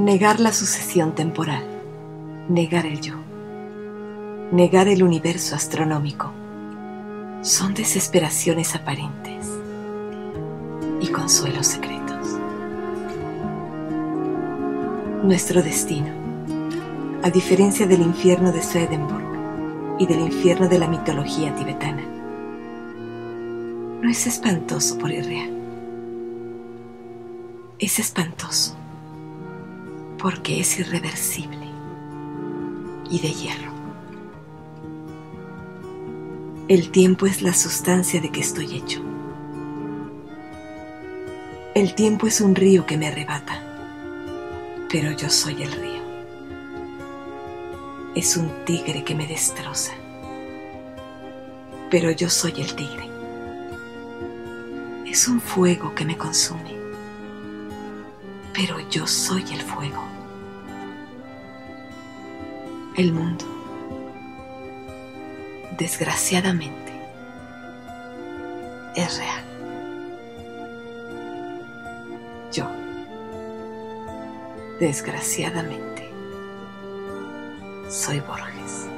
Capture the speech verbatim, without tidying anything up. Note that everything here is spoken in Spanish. Negar la sucesión temporal, negar el yo, negar el universo astronómico, son desesperaciones aparentes y consuelos secretos. Nuestro destino, a diferencia del infierno de Swedenborg y del infierno de la mitología tibetana, no es espantoso por irreal, es espantoso porque es irreversible y de hierro. El tiempo es la sustancia de que estoy hecho. El tiempo es un río que me arrebata, pero yo soy el río. Es un tigre que me destroza, pero yo soy el tigre. Es un fuego que me consume, pero yo soy el fuego. El mundo, desgraciadamente, es real. Yo, desgraciadamente, soy Borges.